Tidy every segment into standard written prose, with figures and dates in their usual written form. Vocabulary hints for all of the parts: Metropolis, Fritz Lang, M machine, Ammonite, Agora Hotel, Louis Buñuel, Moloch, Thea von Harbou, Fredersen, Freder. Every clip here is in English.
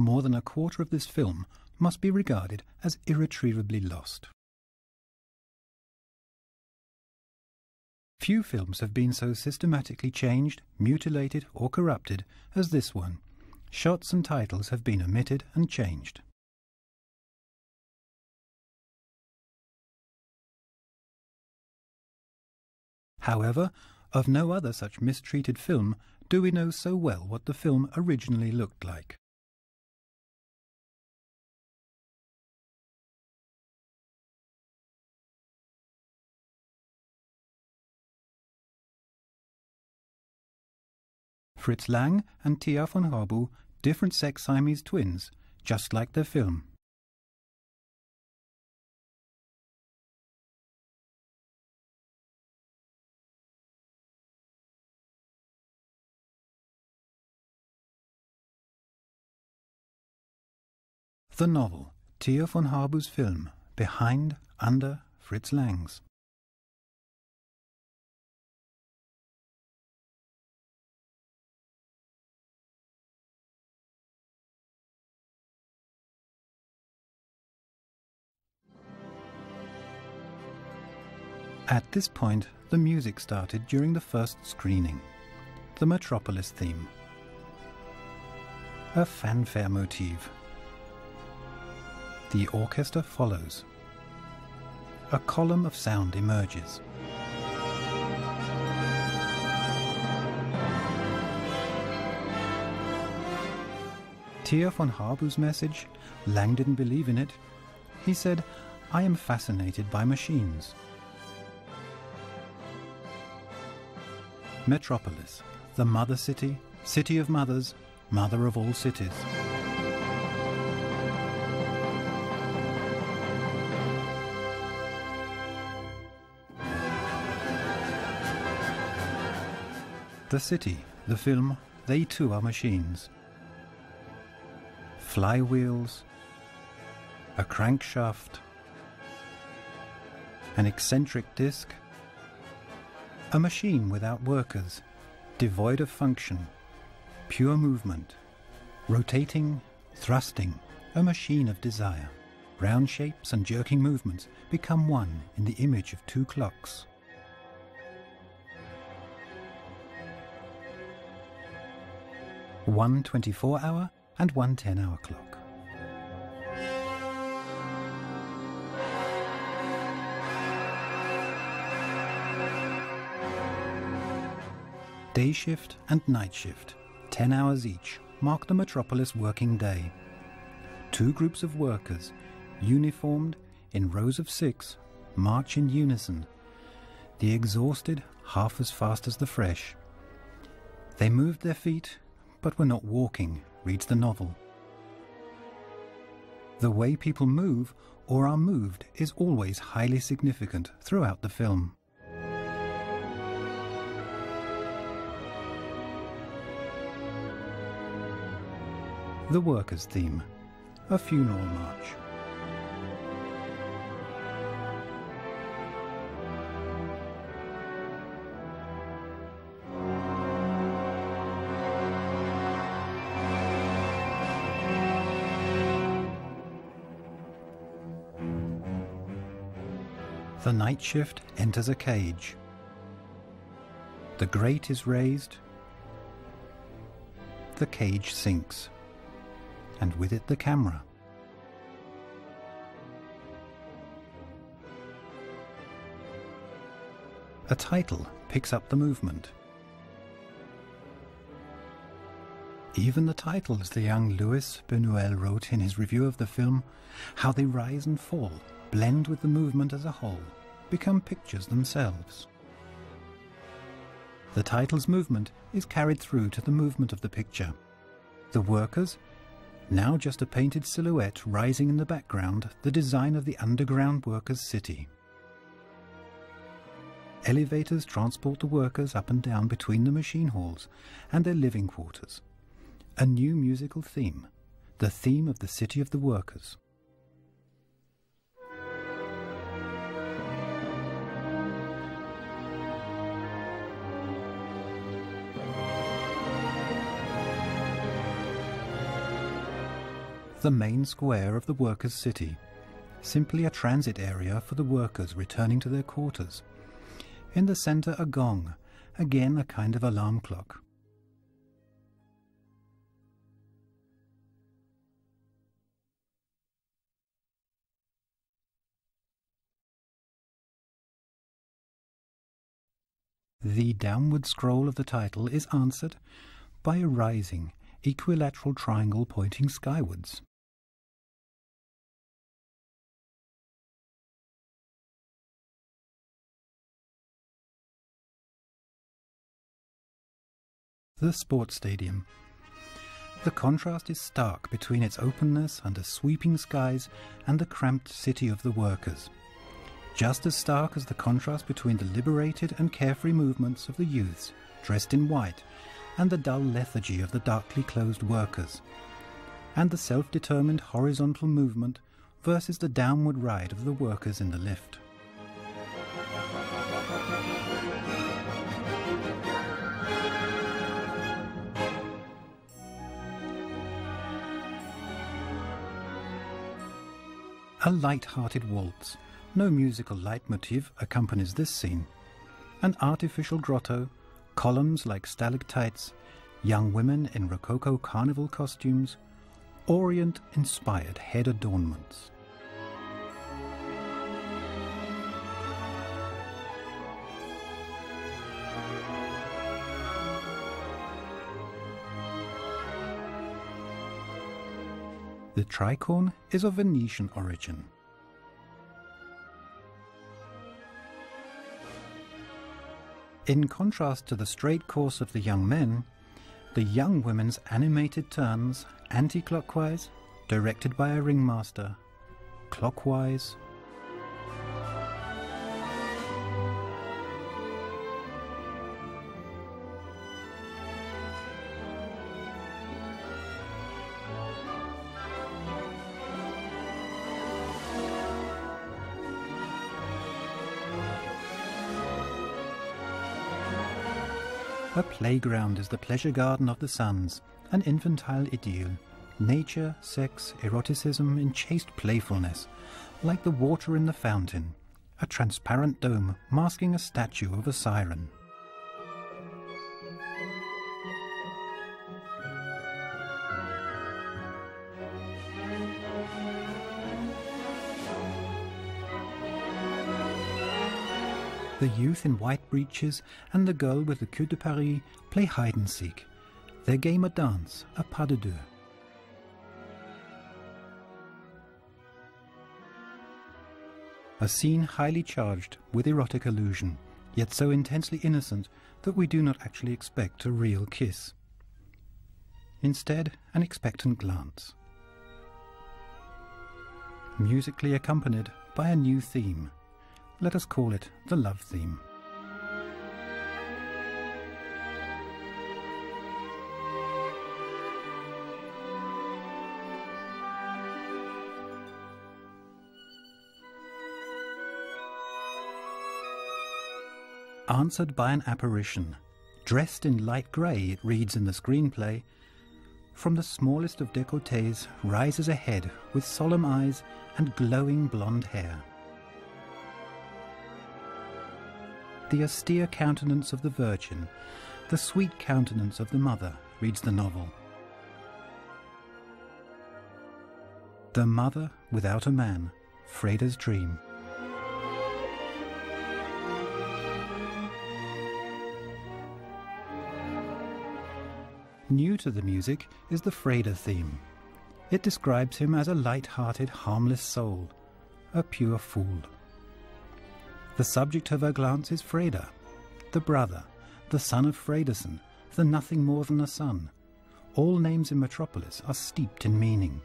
more than a quarter of this film must be regarded as irretrievably lost. Few films have been so systematically changed, mutilated or corrupted as this one. Shots and titles have been omitted and changed. However, of no other such mistreated film do we know so well what the film originally looked like. Fritz Lang and Thea von Harbou, different sex Siamese twins, just like their film. The novel, Thea von Harbou's film, Behind, Under, Fritz Lang's. At this point, the music started during the first screening. The Metropolis theme. A fanfare motif. The orchestra follows. A column of sound emerges. Thea von Harbou's message, Lang didn't believe in it. He said, "I am fascinated by machines." Metropolis, the mother city, city of mothers, mother of all cities. The city, the film, they too are machines. Flywheels, a crankshaft, an eccentric disc, a machine without workers, devoid of function, pure movement, rotating, thrusting, a machine of desire. Round shapes and jerking movements become one in the image of two clocks. One 24-hour and one 10-hour clock. Day shift and night shift, 10 hours each, mark the Metropolis working day. Two groups of workers, uniformed, in rows of 6, march in unison. The exhausted, half as fast as the fresh. They moved their feet, but were not walking, reads the novel. The way people move, or are moved, is always highly significant throughout the film. The workers' theme, a funeral march. The night shift enters a cage. The grate is raised. The cage sinks. And with it the camera. A title picks up the movement. Even the titles the young Louis Buñuel wrote in his review of the film, how they rise and fall, blend with the movement as a whole, become pictures themselves. The title's movement is carried through to the movement of the picture. The workers, now just a painted silhouette rising in the background, the design of the underground workers' city. Elevators transport the workers up and down between the machine halls and their living quarters. A new musical theme, the theme of the city of the workers. the main square of the workers' city, simply a transit area for the workers returning to their quarters. In the center, a gong, again a kind of alarm clock. The downward scroll of the title is answered by a rising, equilateral triangle pointing skywards. The sports stadium. The contrast is stark between its openness under sweeping skies and the cramped city of the workers. Just as stark as the contrast between the liberated and carefree movements of the youths, dressed in white, and the dull lethargy of the darkly clothed workers, and the self-determined horizontal movement versus the downward ride of the workers in the lift. A light-hearted waltz. No musical leitmotif accompanies this scene. An artificial grotto, columns like stalactites, young women in Rococo carnival costumes, Orient-inspired head adornments. The tricorn is of Venetian origin. In contrast to the straight course of the young men, the young women's animated turns, anti-clockwise, directed by a ringmaster, clockwise. A playground is the pleasure garden of the sons, an infantile idyll, nature, sex, eroticism in chaste playfulness, like the water in the fountain, a transparent dome masking a statue of a siren. The youth in white breeches and the girl with the queue de Paris play hide-and-seek. Their game a dance, a pas de deux. A scene highly charged with erotic allusion, yet so intensely innocent that we do not actually expect a real kiss. Instead, an expectant glance. Musically accompanied by a new theme. Let us call it the love theme. Answered by an apparition. Dressed in light grey, it reads in the screenplay, from the smallest of décolletés rises a head with solemn eyes and glowing blonde hair. The austere countenance of the Virgin, the sweet countenance of the mother, reads the novel. The Mother Without a Man, Freder's Dream. New to the music is the Freder theme. It describes him as a light-hearted, harmless soul, a pure fool. The subject of her glance is Freder, the brother, the son of Fredersen, the nothing more than a son. All names in Metropolis are steeped in meaning.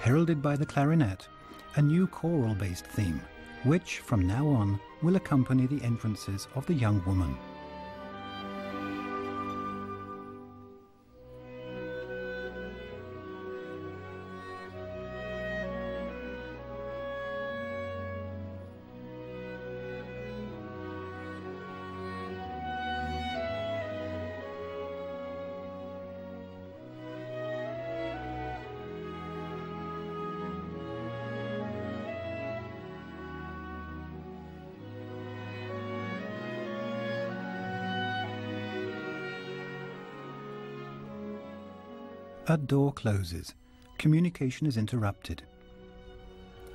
Heralded by the clarinet, a new choral-based theme, which, from now on, will accompany the entrances of the young woman. A door closes. Communication is interrupted.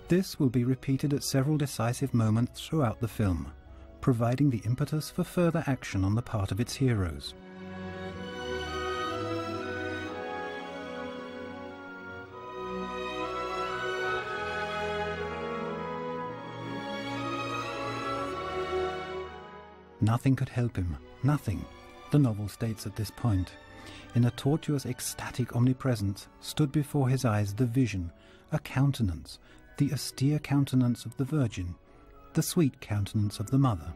This will be repeated at several decisive moments throughout the film, providing the impetus for further action on the part of its heroes. Nothing could help him. Nothing, the novel states at this point. In a tortuous, ecstatic omnipresence stood before his eyes the vision, a countenance, the austere countenance of the Virgin, the sweet countenance of the Mother.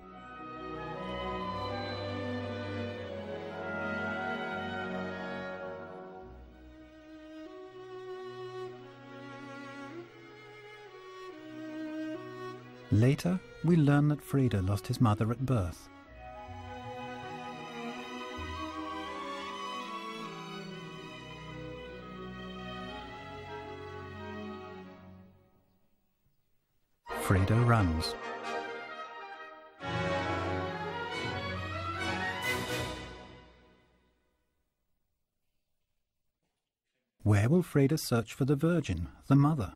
Later, we learn that Freder lost his mother at birth. Freder runs. Where will Freder search for the Virgin, the Mother?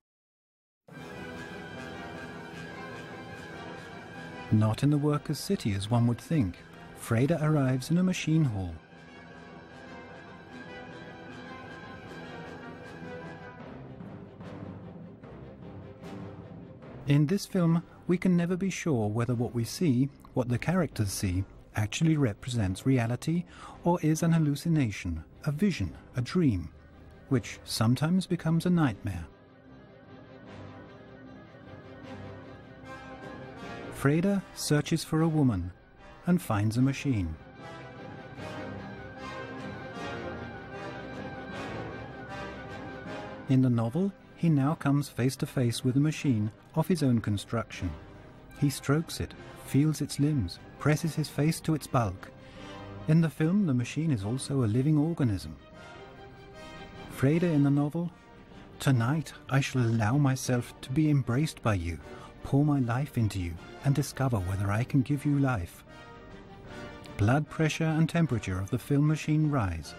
Not in the workers' city, as one would think. Freder arrives in a machine hall. In this film, we can never be sure whether what we see, what the characters see, actually represents reality or is an hallucination, a vision, a dream, which sometimes becomes a nightmare. Freder searches for a woman and finds a machine. In the novel, he now comes face to face with a machine of his own construction. He strokes it, feels its limbs, presses his face to its bulk. In the film, the machine is also a living organism. Freder in the novel, "Tonight I shall allow myself to be embraced by you, pour my life into you and discover whether I can give you life." Blood pressure and temperature of the film machine rise.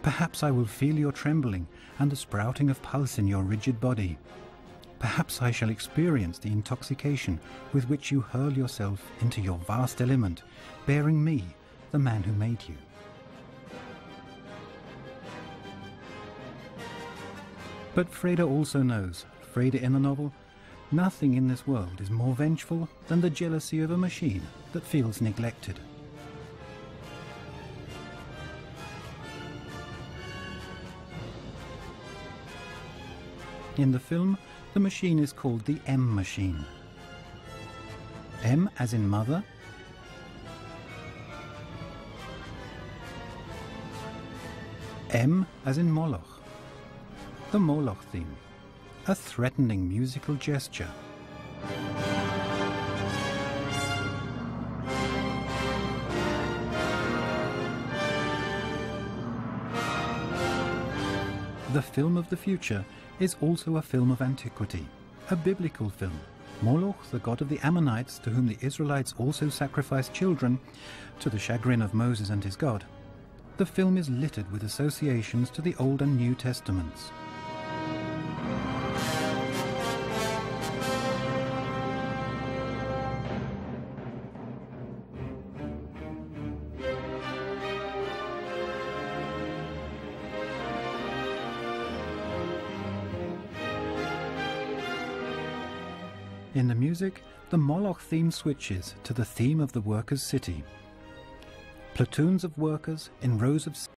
"Perhaps I will feel your trembling and the sprouting of pulse in your rigid body. Perhaps I shall experience the intoxication with which you hurl yourself into your vast element, bearing me, the man who made you." But Freder also knows, Freder in the novel, nothing in this world is more vengeful than the jealousy of a machine that feels neglected. In the film, the machine is called the M machine. M as in mother, M as in Moloch. The Moloch theme, a threatening musical gesture. The film of the future is also a film of antiquity, a biblical film. Moloch, the god of the Ammonites, to whom the Israelites also sacrificed children, to the chagrin of Moses and his God. The film is littered with associations to the Old and New Testaments. In the music, the Moloch theme switches to the theme of the workers' city. Platoons of workers in rows of